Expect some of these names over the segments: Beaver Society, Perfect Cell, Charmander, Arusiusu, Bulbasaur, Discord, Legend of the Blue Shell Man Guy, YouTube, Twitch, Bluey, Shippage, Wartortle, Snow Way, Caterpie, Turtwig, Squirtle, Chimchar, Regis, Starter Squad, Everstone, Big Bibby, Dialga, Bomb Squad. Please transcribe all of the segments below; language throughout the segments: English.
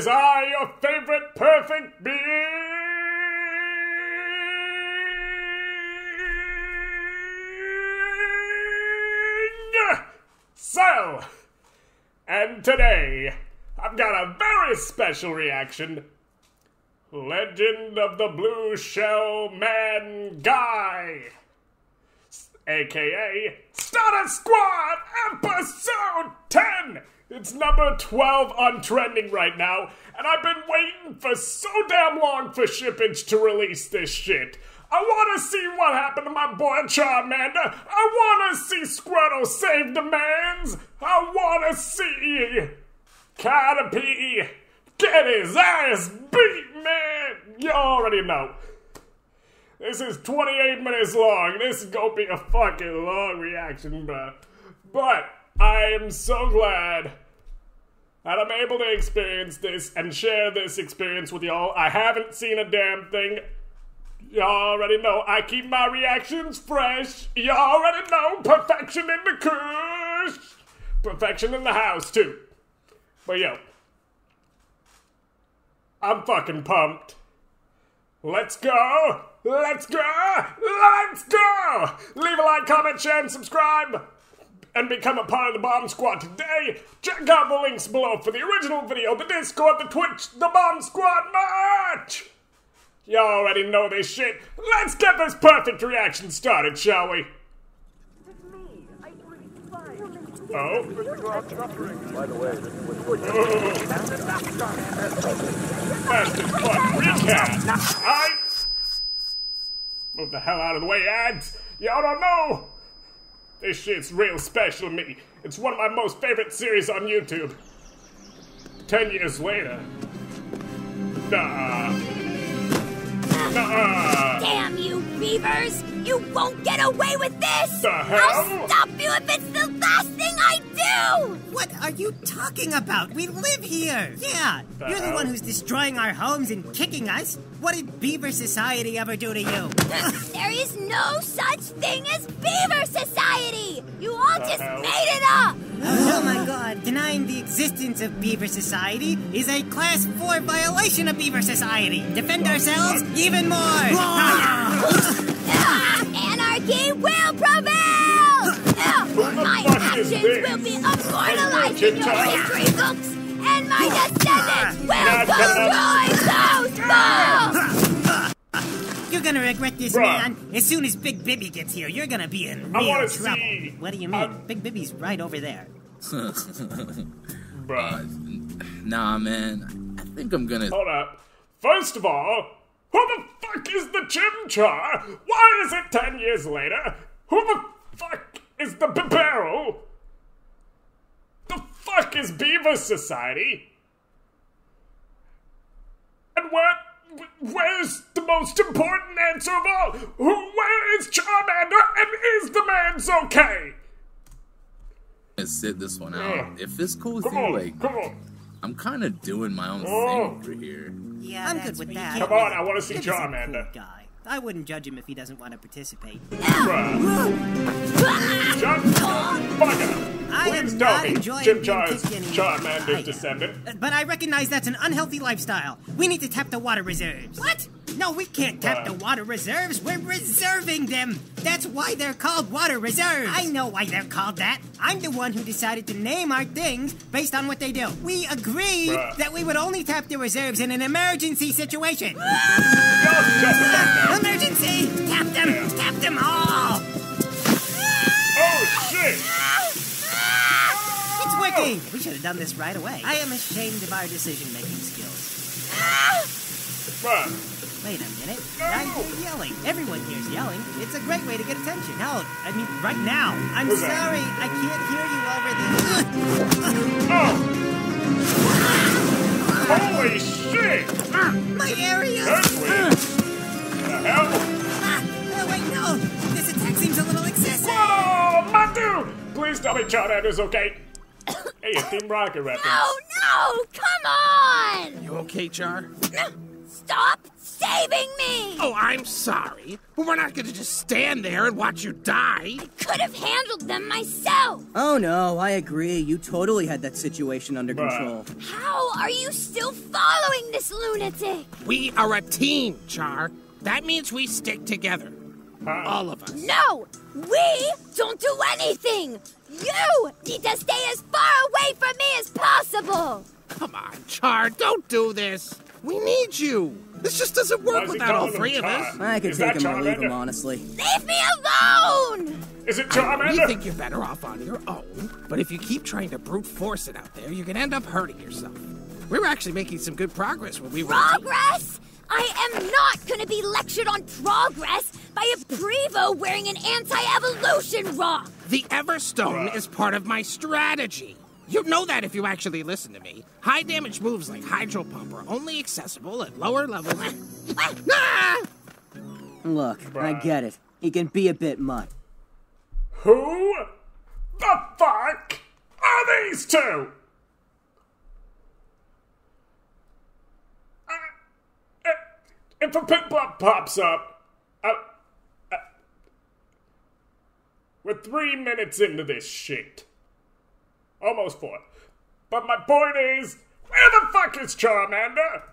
is I, your favorite perfect being, Cell. And today, I've got a very special reaction. Legend of the Blue Shell Man Guy, aka Starter Squad, episode 10! It's number 12 on trending right now, and I've been waiting for so damn long for Shippage to release this shit. I wanna see what happened to my boy Charmander. I wanna see Squirtle save the mans. I wanna see Caterpie get his ass beat, man! You already know. This is 28 minutes long. This is gonna be a fucking long reaction, bruh. But I am so glad that I'm able to experience this and share this experience with y'all. I haven't seen a damn thing. You already know. I keep my reactions fresh. You already know. Perfection in the kush. Perfection in the house, too. But yo, I'm fucking pumped. Let's go. Let's go. Let's go. Leave a like, comment, share, and subscribe. And become a part of the Bomb Squad today. Check out the links below for the original video, the Discord, the Twitch, the Bomb Squad merch. You already know this shit. Let's get this perfect reaction started, shall we? Oh. By the way, that's the fucking recap. Alright. Move the hell out of the way, ads. Y'all don't know. This shit's real special to me. It's one of my most favorite series on YouTube. 10 years later. Nah. Nuh-uh. Damn you, beavers! You won't get away with this! The hell? I'll stop you if it's the last thing I do! What are you talking about? We live here! Yeah, the you're hell? The one who's destroying our homes and kicking us. What did Beaver Society ever do to you? There is no such thing as Beaver Society! You all just made it up! Oh my god, denying the existence of Beaver Society is a Class 4 violation of Beaver Society! Defend ourselves even more! Anarchy will prevail! My actions will be immortalized in your history books, and my descendants will destroy those fools! You're gonna regret this, man. As soon as Big Bibby gets here, you're gonna be in real trouble. What do you mean? Big Bibby's right over there. Nah, man. I think I'm gonna... Hold up. First of all, who the fuck is the Chimchar? Why is it 10 years later? Who the fuck is the Barrel? The fuck is Beaver Society? And where's the most important answer of all? Where is Charmander, and is the man's okay? Let's sit this one out. If this cool thing, I'm kind of doing my own thing over here. Yeah, I'm good with that. Come on, I want to see Charmander. Cool guy. I wouldn't judge him if he doesn't want to participate. Shut the fuck up. Please tell me Chimchar is Charmander's descendant. But I recognize that's an unhealthy lifestyle. We need to tap the water reserves. What? No, we can't tap the water reserves. We're reserving them. That's why they're called water reserves. I know why they're called that. I'm the one who decided to name our things based on what they do. We agreed that we would only tap the reserves in an emergency situation. Emergency! Tap them! Yeah. Tap them all! Oh, shit! It's working! We should have done this right away. I am ashamed of our decision-making skills. Wait a minute. I'm yelling. Everyone here's yelling. It's a great way to get attention. No, I mean, right now. I'm sorry. I can't hear you over this. Holy shit! My area! Wait, no. This attack seems a little excessive. Whoa, my dude! Please tell me Charmander's okay. Hey, a Team Rocket reference. No, no! Come on! You okay, Char? Stop saving me! Oh, I I'm sorry, but we're not gonna just stand there and watch you die. I could have handled them myself. Oh no, I agree. You totally had that situation under control. How are you still following this lunatic? We are a team, Char. That means we stick together. All of us. No! We don't do anything! You need to stay as far away from me as possible! Come on, Char, don't do this! We need you! This just doesn't work without all three of us. I could take him or leave him, honestly. Leave me alone! Is it Charmander? You think you're better off on your own, but if you keep trying to brute force it out there, you can end up hurting yourself. We were actually making some good progress when we were... Progress? I am not gonna be lectured on progress by a Prevo wearing an anti-evolution rock! The Everstone is part of my strategy. You know that if you actually listen to me. High damage moves like Hydro Pump are only accessible at lower levels. Look, I get it. He can be a bit much. Who the fuck are these two? If a Pip-Pop pops up, we're 3 minutes into this shit. Almost 4. But my point is, where the fuck is Charmander?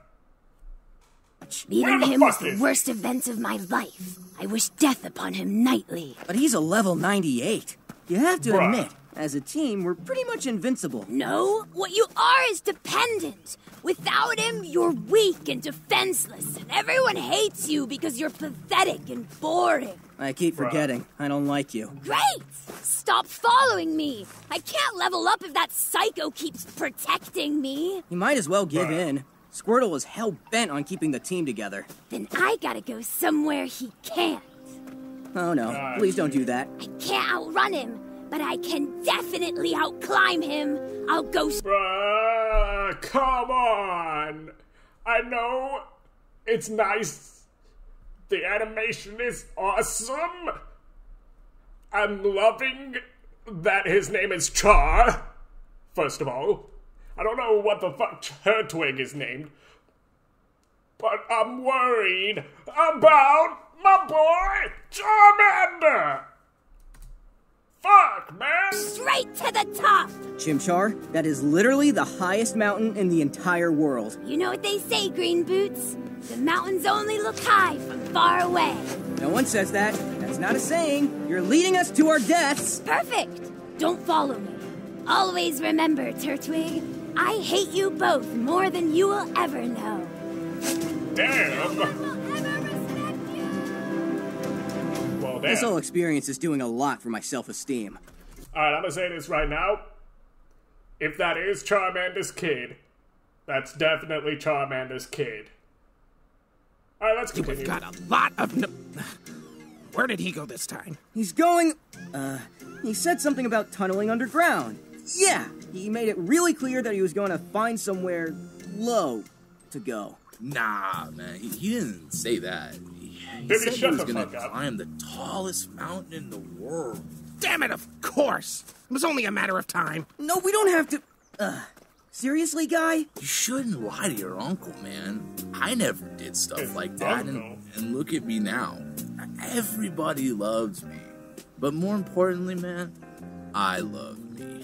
Meeting him was the worst event of my life. I wish death upon him nightly. But he's a level 98. You have to admit, as a team, we're pretty much invincible. No, what you are is dependent. Without him, you're weak and defenseless, and everyone hates you because you're pathetic and boring. I keep forgetting. I don't like you. Great! Stop following me! I can't level up if that psycho keeps protecting me. You might as well give in. Squirtle is hell-bent on keeping the team together. Then I gotta go somewhere he can't. Oh no, please don't do that. I can't outrun him, but I can definitely outclimb him. I'll go... come on! I know it's nice... The animation is awesome. I'm loving that his name is Char, first of all. I don't know what the fuck Turtwig is named, but I'm worried about my boy Charmander. Fuck, man. Straight to the top. Chimchar, that is literally the highest mountain in the entire world. You know what they say, Green Boots? The mountains only look high from far away. No one says that. That's not a saying. You're leading us to our deaths. Perfect. Don't follow me. Always remember, Turtwig, I hate you both more than you will ever know. Damn. Well, this whole experience is doing a lot for my self-esteem. Alright, I'm gonna say this right now. If that is Charmander's kid, that's definitely Charmander's kid. All right, let's continue. We've got a lot of... Where did he go this time? He's going... he said something about tunneling underground. Yeah, he made it really clear that he was going to find somewhere low to go. Nah, man, he didn't say that. He said he was going to climb the tallest mountain in the world. Damn it, of course! It was only a matter of time. No, we don't have to... Seriously, guy? You shouldn't lie to your uncle, man. I never did stuff like that, and look at me now. Everybody loves me. But more importantly, man, I love me.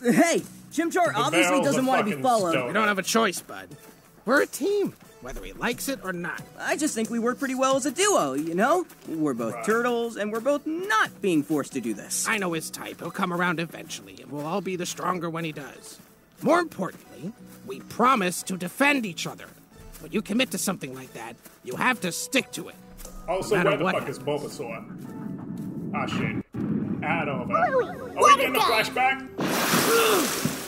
Hey, Chimchar obviously doesn't want to be followed. We don't have a choice, bud. We're a team, whether he likes it or not. I just think we work pretty well as a duo, you know? We're both turtles, and we're both not being forced to do this. I know his type. He'll come around eventually, and we'll all be the stronger when he does. More importantly, we promise to defend each other. When you commit to something like that, you have to stick to it. Also, where the fuck is Bulbasaur? Ah, shit. Add over. Are we getting a flashback?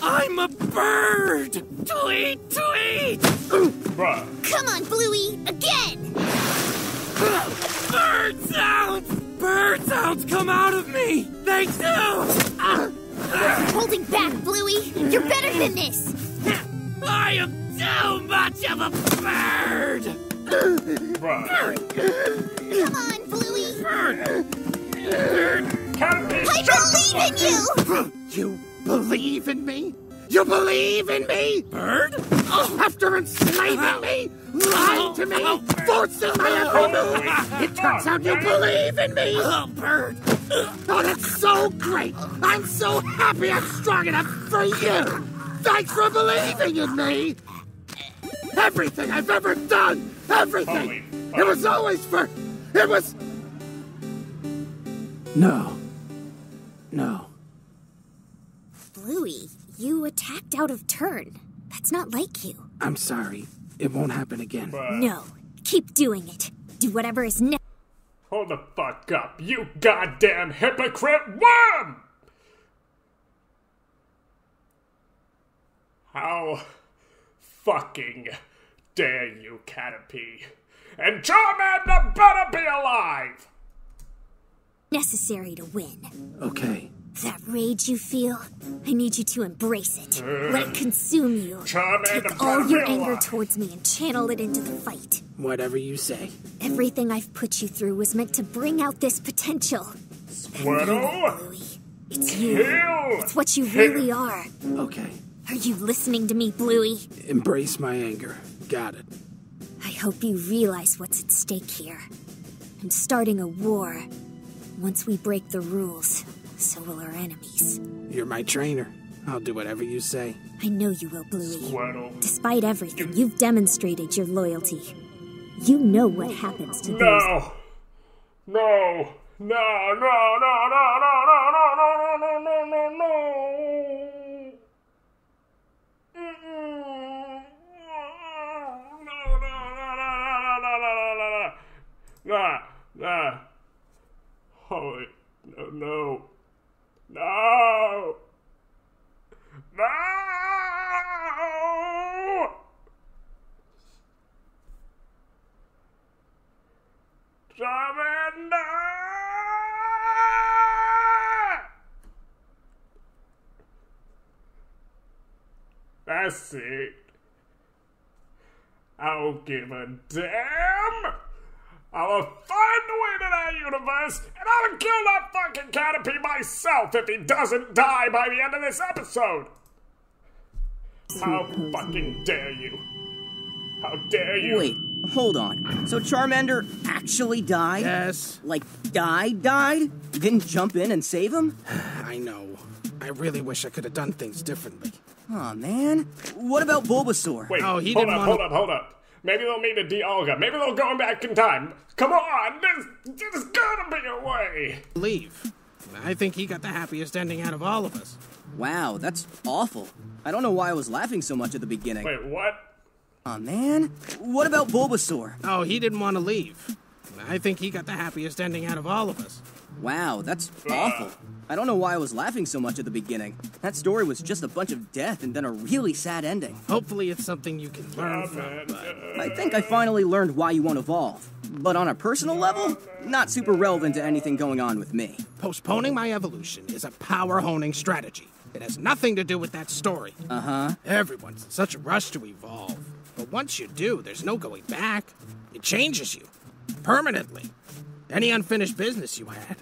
I'm a bird! Tweet, tweet! Bruh. Come on, Bluey, again! Bird sounds! Bird sounds come out of me! They do! You're holding back, Bluey! You're better than this! I am too much of a bird! Bruh. Come on, Bluey! Bird! I believe in you! You... believe in me? You believe in me? Bird? After enslaving me? Lying to me! Oh, force it, I have hope! It turns out you believe in me! Oh, Bird! Oh, that's so great! I'm so happy I'm strong enough for you! Thanks for believing in me! Everything I've ever done! Everything! It was always for... It was... No. No. Bluey, you attacked out of turn. That's not like you. I'm sorry. It won't happen again. No. Keep doing it. Do whatever is necessary. Hold the fuck up, you goddamn hypocrite worm! How fucking dare you, Caterpie? And Charmander better be alive! Necessary to win. Okay. That rage you feel, I need you to embrace it. Let it consume you. Charmander, take all your anger towards me and channel it into the fight. Whatever you say. Everything I've put you through was meant to bring out this potential. Squirtle? It's you. It's what you really are. Okay. Are you listening to me, Bluey? Embrace my anger. Got it. I hope you realize what's at stake here. I'm starting a war. Once we break the rules, so will our enemies. You're my trainer. I'll do whatever you say. I know you will, Bluey. Squirtle. Despite everything, you've demonstrated your loyalty. You know what happens to those... No! No! No! No! No! No! No! No! No! No! No! No! No! Holy no no no. That's it. I don't give a damn. I will find a way to that universe, and I will kill that fucking Caterpie myself if he doesn't die by the end of this episode! How fucking dare you? How dare you? Wait, hold on. So Charmander actually died? Yes. Like, died? You didn't jump in and save him? I know. I really wish I could have done things differently. Aw, man. What about Bulbasaur? Wait, oh, he didn't want to... Hold up. Maybe they'll meet a Dialga. Maybe they'll go back in time. Come on, there's gotta be a way. Leave. I think he got the happiest ending out of all of us. Wow, that's awful. I don't know why I was laughing so much at the beginning. Wait, what? Aw, man. What about Bulbasaur? Oh, he didn't want to leave. I think he got the happiest ending out of all of us. Wow, that's awful. I don't know why I was laughing so much at the beginning. That story was just a bunch of death and then a really sad ending. Hopefully it's something you can learn from, but... I think I finally learned why you won't evolve. But on a personal level, not super relevant to anything going on with me. Postponing my evolution is a power-honing strategy. It has nothing to do with that story. Uh-huh. Everyone's in such a rush to evolve. But once you do, there's no going back. It changes you. Permanently. Any unfinished business you had.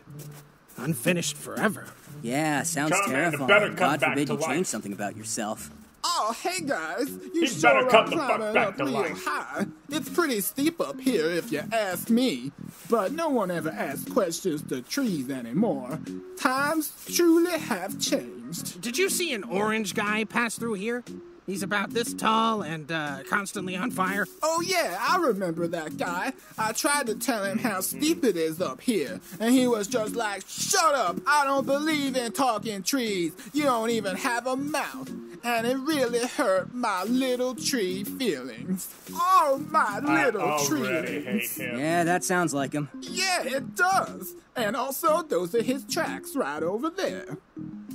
Unfinished forever. Yeah, sounds terrifying. God forbid you change something about yourself. Oh, hey guys! You sure are trying to help me up high. It's pretty steep up here if you ask me. But no one ever asks questions to trees anymore. Times truly have changed. Did you see an orange guy pass through here? He's about this tall and constantly on fire. Oh yeah, I remember that guy. I tried to tell him how steep it is up here, and he was just like, shut up, I don't believe in talking trees. You don't even have a mouth. And it really hurt my little tree feelings. Oh, my little tree feelings. Yeah, that sounds like him. Yeah, it does. And also, those are his tracks right over there.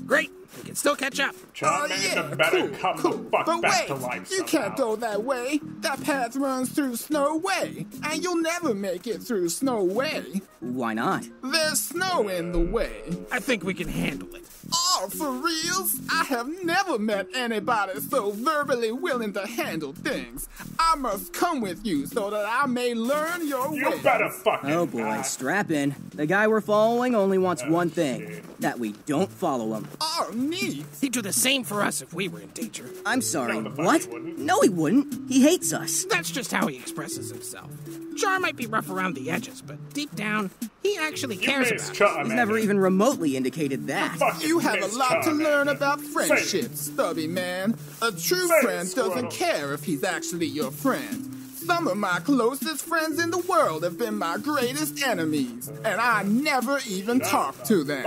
Great. We can still catch up. But wait, you can't go that way. That path runs through Snow Way, and you'll never make it through Snow Way. Why not? There's snow in the way. I think we can handle it. Oh, Oh, for reals? I have never met anybody so verbally willing to handle things. I must come with you so that I may learn your ways. You better fucking die. Oh boy, strap in. The guy we're following only wants one thing, that we don't follow him. Oh, neat. He'd do the same for us if we were in danger. I'm sorry, what? No, he wouldn't. He hates us. That's just how he expresses himself. Char might be rough around the edges, but deep down, he actually cares about us. He's never even remotely indicated that. You have a lot to learn about friendship, stubby man. A true friend doesn't care if he's actually your friend. Some of my closest friends in the world have been my greatest enemies, and I never even talked to them.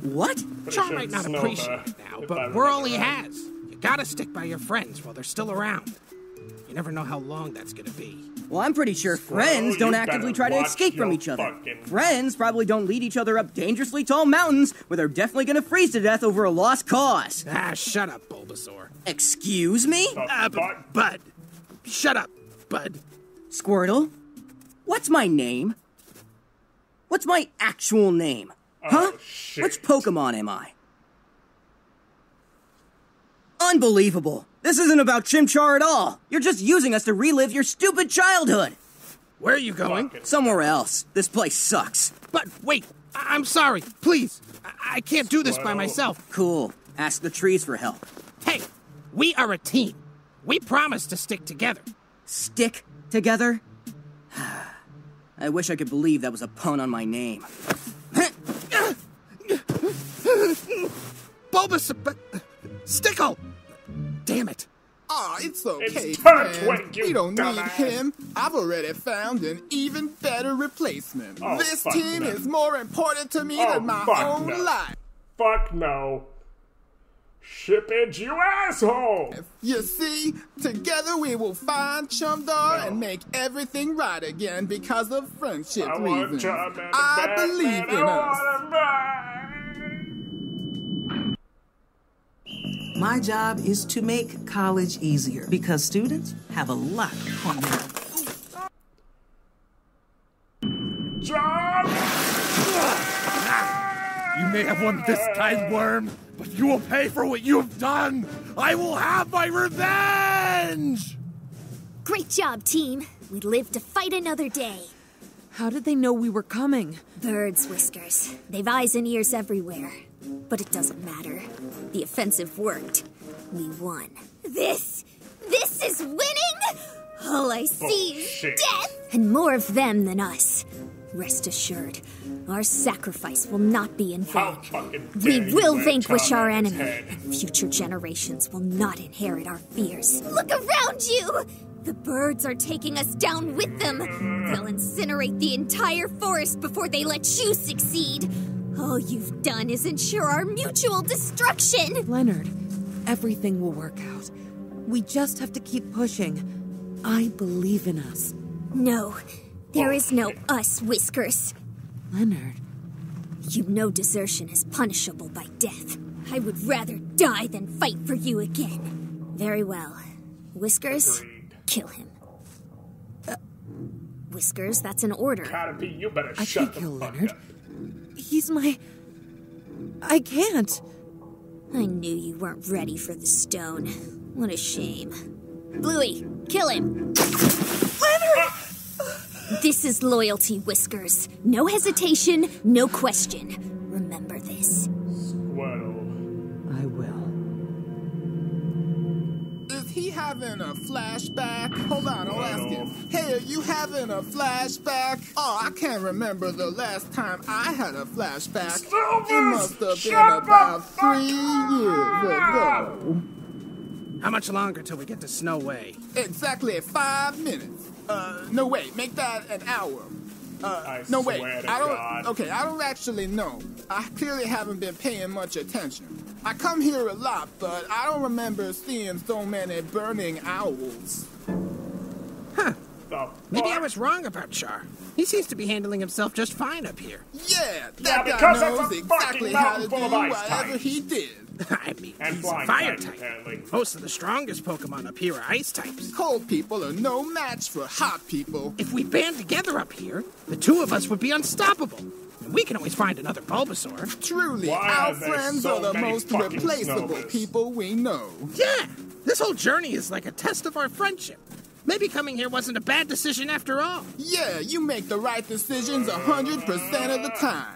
What? Char might not appreciate it now, but we're all he has. You gotta stick by your friends while they're still around. You never know how long that's gonna be. Well, I'm pretty sure friends don't actively try to escape from each other. Friends probably don't lead each other up dangerously tall mountains where they're definitely gonna freeze to death over a lost cause. Ah, shut up, Bulbasaur. Excuse me? Bud. Shut up, Bud. Squirtle? What's my name? What's my actual name? Huh? Shit. Which Pokemon am I? Unbelievable. This isn't about Chimchar at all. You're just using us to relive your stupid childhood. Where are you going? Somewhere else. This place sucks. But wait, I'm sorry. Please. I can't do this by myself. Cool. Ask the trees for help. Hey, we are a team. We promise to stick together. Stick together? I wish I could believe that was a pun on my name. Bulbasaur... Stickle! Damn it. Aw, it's okay, man. We don't need him. I've already found an even better replacement. This team is more important to me than my own life. Fuck no. Shippage, you asshole! You see, together we will find Chumdar and make everything right again because of friendship reasons. I believe in us. My job is to make college easier because students have a lot on their own. Job! You may have won this time, Worm, but you will pay for what you've done! I will have my revenge! Great job, team. We live to fight another day. How did they know we were coming? Birds, Whiskers. They've eyes and ears everywhere. But it doesn't matter. The offensive worked. We won. This is winning? All I see is death! And more of them than us. Rest assured, our sacrifice will not be in vain. We will vanquish our enemy. And future generations will not inherit our fears. Look around you! The birds are taking us down with them. They'll incinerate the entire forest before they let you succeed. All you've done is ensure our mutual destruction! Leonard, everything will work out. We just have to keep pushing. I believe in us. No, there is no us, Whiskers. Leonard... You know desertion is punishable by death. I would rather die than fight for you again. Very well. Whiskers, kill him. Whiskers, that's an order. Caterpie, you better shut the fuck up. He's my... I can't. I knew you weren't ready for the stone. What a shame. Bluey, kill him! Leonard! This is loyalty, Whiskers. No hesitation, no question. Remember this. Squirtle. I will. Is he having a flashback? Hold on, I'll ask him. Hey, are you having a flashback? Oh, I can't remember the last time I had a flashback. It must have been about 3 years ago. How much longer till we get to Snow Way? Exactly 5 minutes. No wait, make that an hour. No wait, I don't. Okay, I don't actually know. I clearly haven't been paying much attention. I come here a lot, but I don't remember seeing so many burning owls. Huh. Maybe I was wrong about Char. He seems to be handling himself just fine up here. Yeah, that guy knows exactly how to do whatever he did. I mean, he's a fire type. Most of the strongest Pokemon up here are ice types. Cold people are no match for hot people. If we band together up here, the two of us would be unstoppable. We can always find another Bulbasaur. Truly, our friends are the most replaceable people we know. Yeah, this whole journey is like a test of our friendship. Maybe coming here wasn't a bad decision after all. Yeah, you make the right decisions 100% of the time.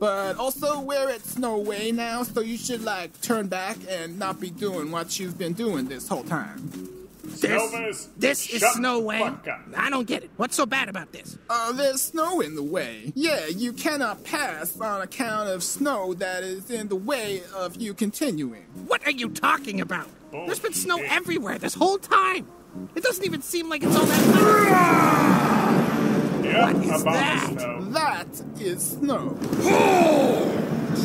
But also, we're at Snow Way now, so you should, like, turn back and not be doing what you've been doing this whole time. This is Snow Way? I don't get it. What's so bad about this? There's snow in the way. Yeah, you cannot pass on account of snow that is in the way of you continuing. What are you talking about? There's been snow everywhere this whole time. It doesn't even seem like it's all that. Yep, what is that? That is snow. Hold!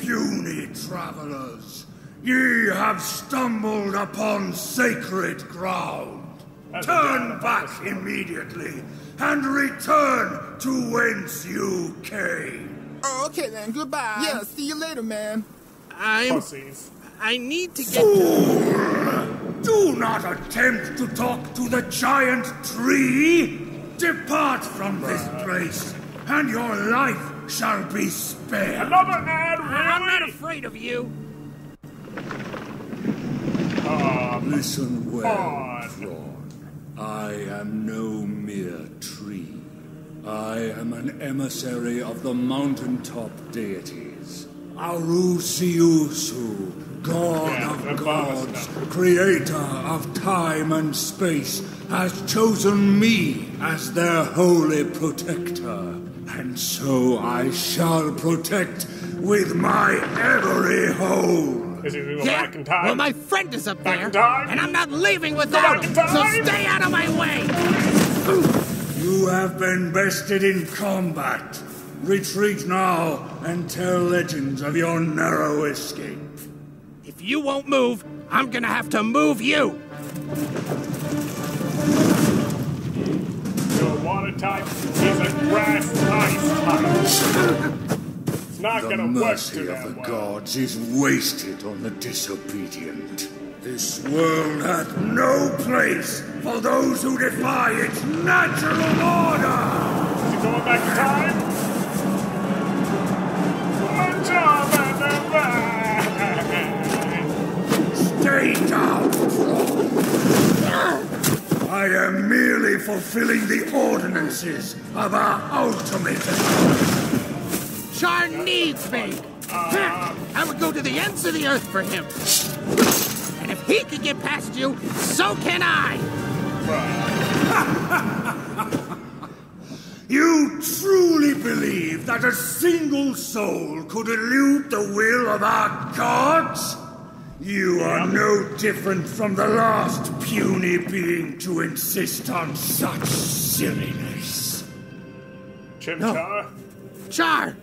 Puny travelers, ye have stumbled upon sacred ground. Turn back immediately and return to whence you came. Oh, okay then, goodbye. Yeah, see you later, man. I need to get to... Do not attempt to talk to the giant tree! Depart from this place, and your life shall be spared! Another ad, really? I'm not afraid of you! Listen well, Thorn. I am no mere tree. I am an emissary of the mountaintop deities. Arusiusu. God of gods, creator of time and space, has chosen me as their holy protector. And so I shall protect with my every hole. Yeah, well, my friend is up there, and I'm not leaving without him, so stay out of my way. You have been bested in combat. Retreat now and tell legends of your narrow escape. If you won't move, I'm gonna have to move you! Your water type is a grass ice type. It's not gonna work to that one. The mercy of the gods is wasted on the disobedient. This world hath no place for those who defy its natural order! Is he going back in time? Good job, man! I am merely fulfilling the ordinances of our ultimate. Char needs me. I would go to the ends of the earth for him. And if he can get past you, so can I. You truly believe that a single soul could elude the will of our gods? You are no different from the last puny being to insist on such silliness. Chimchar? No. Char!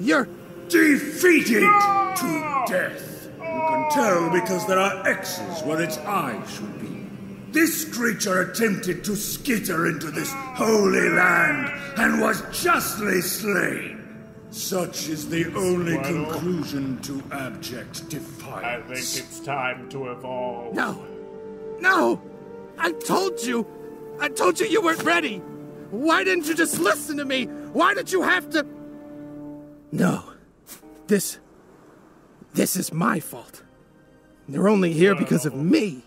You're... defeated to death. You can tell because there are X's where its eye should be. This creature attempted to skitter into this holy land and was justly slain. Such is the only conclusion to abject defiance. I think it's time to evolve. No! No! I told you you weren't ready! Why didn't you just listen to me? Why did you have to... No. This is my fault. They're only here because of me.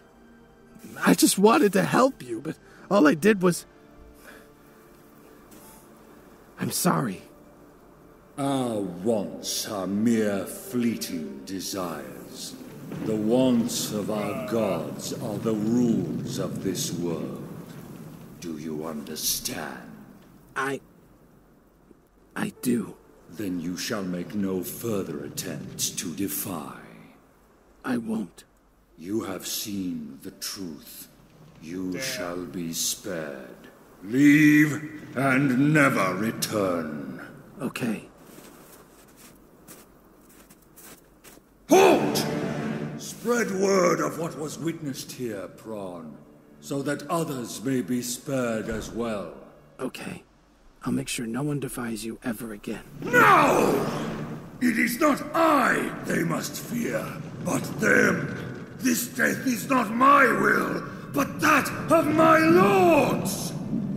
I just wanted to help you, but all I did was... I'm sorry. Our wants are mere fleeting desires. The wants of our gods are the rules of this world. Do you understand? I do. Then you shall make no further attempts to defy. I won't. You have seen the truth. You shall be spared. Leave and never return. Okay. Halt! Spread word of what was witnessed here, Prawn, so that others may be spared as well. Okay. I'll make sure no one defies you ever again. No! It is not I they must fear, but them. This death is not my will, but that of my lords.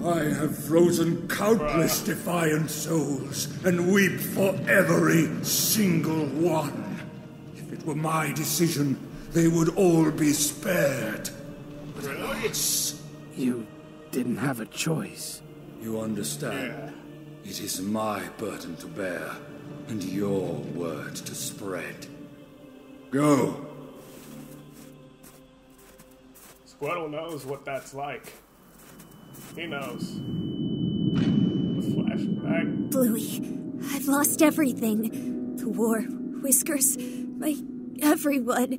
I have frozen countless defiant souls and weep for every single one. If it were my decision, they would all be spared. But alas, you didn't have a choice. You understand? Yeah. It is my burden to bear and your word to spread. Go. Squirtle knows what that's like. He knows. The flashback. Bluey, I've lost everything. The war, Whiskers, my everyone.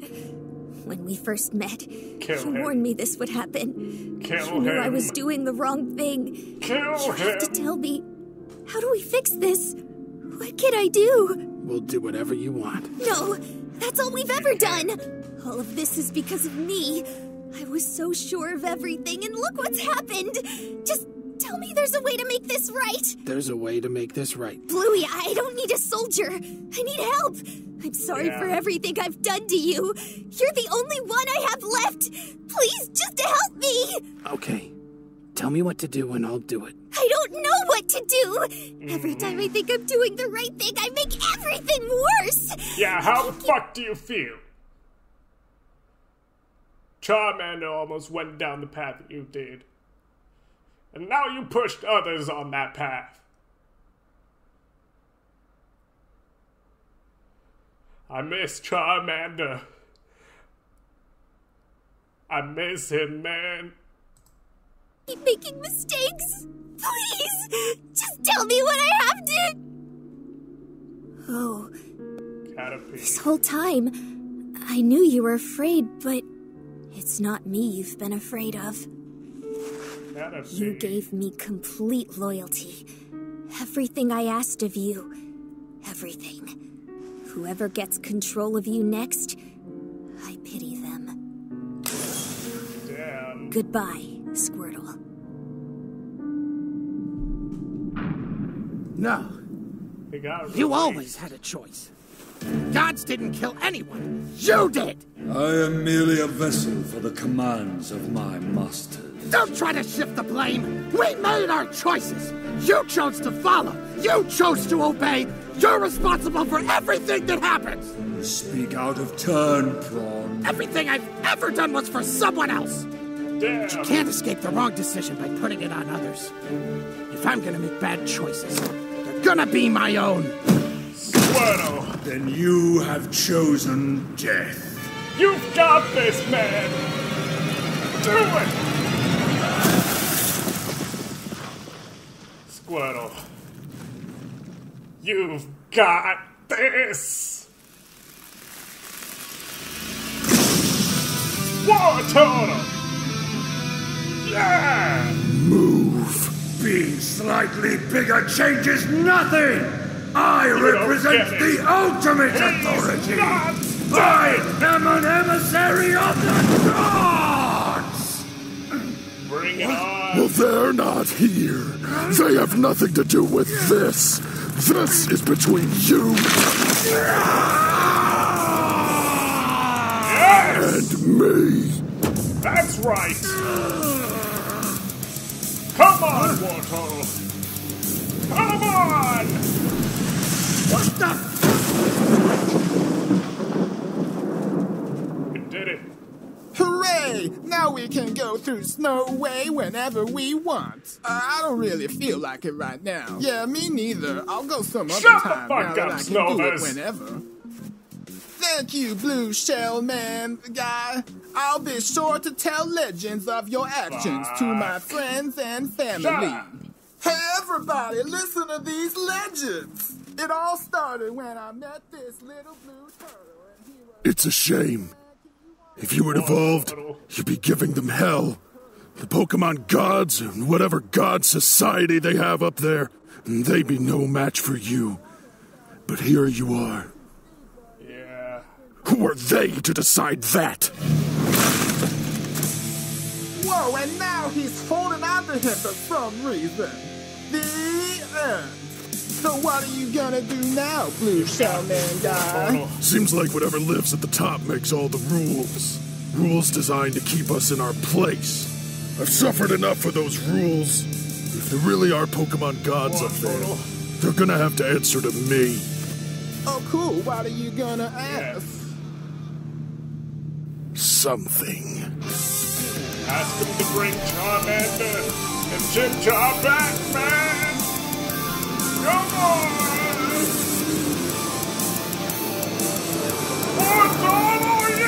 When we first met, you warned me this would happen. You knew I was doing the wrong thing. You have to tell me. How do we fix this? What can I do? We'll do whatever you want. No, that's all we've ever done. All of this is because of me. I was so sure of everything, and look what's happened! Just tell me there's a way to make this right! There's a way to make this right. Bluey, I don't need a soldier. I need help. I'm sorry for everything I've done to you. You're the only one I have left. Please, just help me! Okay. Tell me what to do, and I'll do it. I don't know what to do! Every time I think I'm doing the right thing, I make everything worse! Yeah, how the fuck do you feel? Charmander almost went down the path that you did. And now you pushed others on that path. I miss Charmander. I miss him, man. Keep making mistakes. Please, just tell me what I have to. Oh, Caterpie. This whole time, I knew you were afraid, but it's not me you've been afraid of. You gave me complete loyalty. Everything I asked of you. Everything. Whoever gets control of you next, I pity them. Damn. Goodbye, Squirtle. No. You always had a choice. Gods didn't kill anyone. You did! I am merely a vessel for the commands of my masters. Don't try to shift the blame! We made our choices! You chose to follow! You chose to obey! You're responsible for everything that happens! You speak out of turn, Prawn. Everything I've ever done was for someone else! Damn. But you can't escape the wrong decision by putting it on others. If I'm gonna make bad choices, they're gonna be my own! Squirtle! Then you have chosen death. You've got this, man! Do it! Squirtle. You've got this! Wartortle! Yeah! Move! Being slightly bigger changes nothing! I represent the ultimate authority! I am an emissary of the gods! Bring it on! Well, they're not here. They have nothing to do with this. This is between you and me. That's right. Come on, Wartortle. Come on! What the? Hooray! Now we can go through Snow Way whenever we want. I don't really feel like it right now. Yeah, me neither. I'll go some other time now that I can do it whenever. Thank you, Blue Shell Man Guy. I'll be sure to tell legends of your actions to my friends and family. Hey, everybody, listen to these legends. It all started when I met this little blue turtle. And he was... It's a shame. If you were evolved, you'd be giving them hell. The Pokemon gods and whatever god society they have up there, and they'd be no match for you. But here you are. Yeah. Who are they to decide that? Whoa, and now he's holding on to him for some reason. The end. So what are you gonna do now, Blue Shell Man Guy? Seems like whatever lives at the top makes all the rules. Rules designed to keep us in our place. I've suffered enough for those rules. There really are Pokemon gods up there. They're gonna have to answer to me. Oh, cool. What are you gonna ask? Something. Ask him to bring Charmander and Chimchar back, man! Come on! Wartortle, you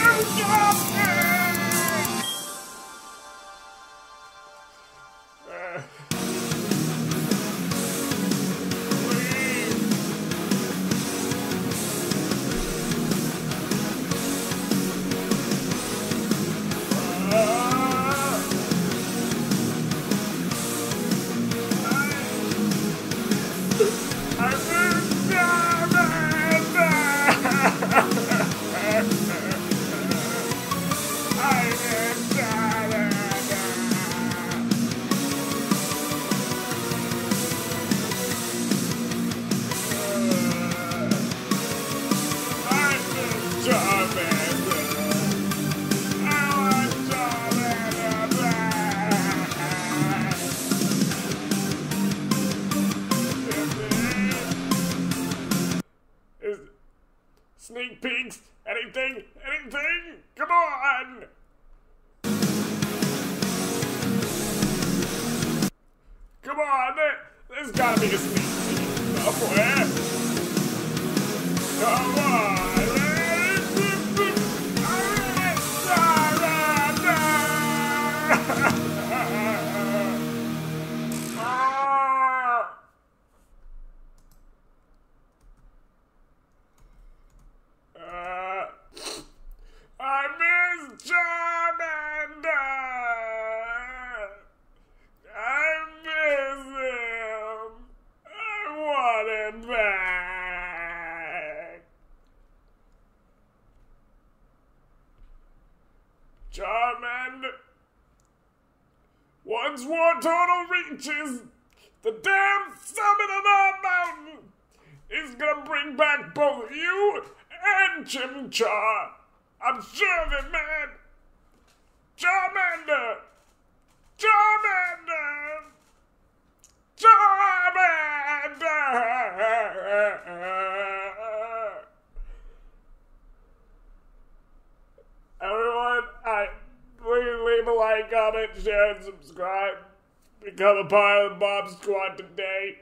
got me! Once Wartortle reaches the damn summit of the mountain, he's gonna bring back both you and Chimchar. I'm sure of it, man. Charmander! Charmander! Charmander! Everyone, please leave a like, comment, share, and subscribe. Become a part of the Bomb Squad today.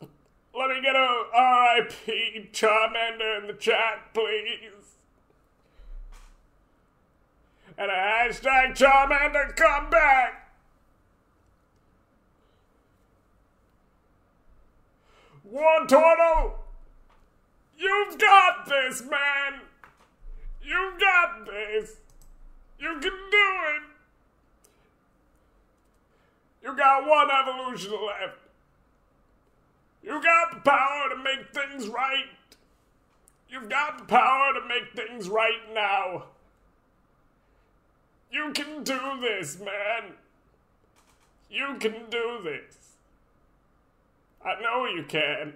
Let me get a R.I.P. Charmander in the chat, please. And a hashtag Charmander come back. Wartortle, you've got this, man. You got this! You can do it! You got one evolution left. You got the power to make things right. You've got the power to make things right now. You can do this, man. You can do this. I know you can.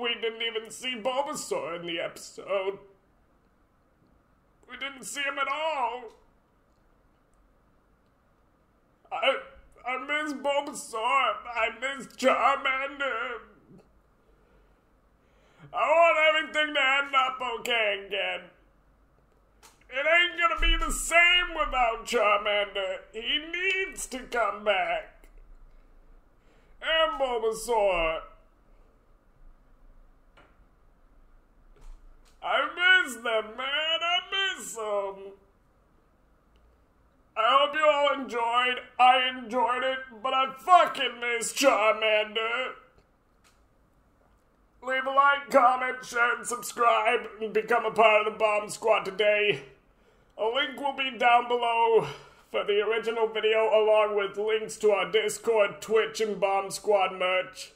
We didn't even see Bulbasaur in the episode. We didn't see him at all. I miss Bulbasaur. I miss Charmander. I want everything to end up okay again. It ain't gonna be the same without Charmander. He needs to come back. And Bulbasaur. I miss them, man. I miss them. I hope you all enjoyed. I enjoyed it, but I fucking miss Charmander. Leave a like, comment, share, and subscribe, and become a part of the Bomb Squad today. A link will be down below for the original video, along with links to our Discord, Twitch, and Bomb Squad merch.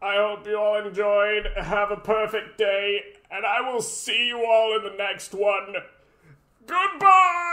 I hope you all enjoyed, have a perfect day, and I will see you all in the next one. Goodbye!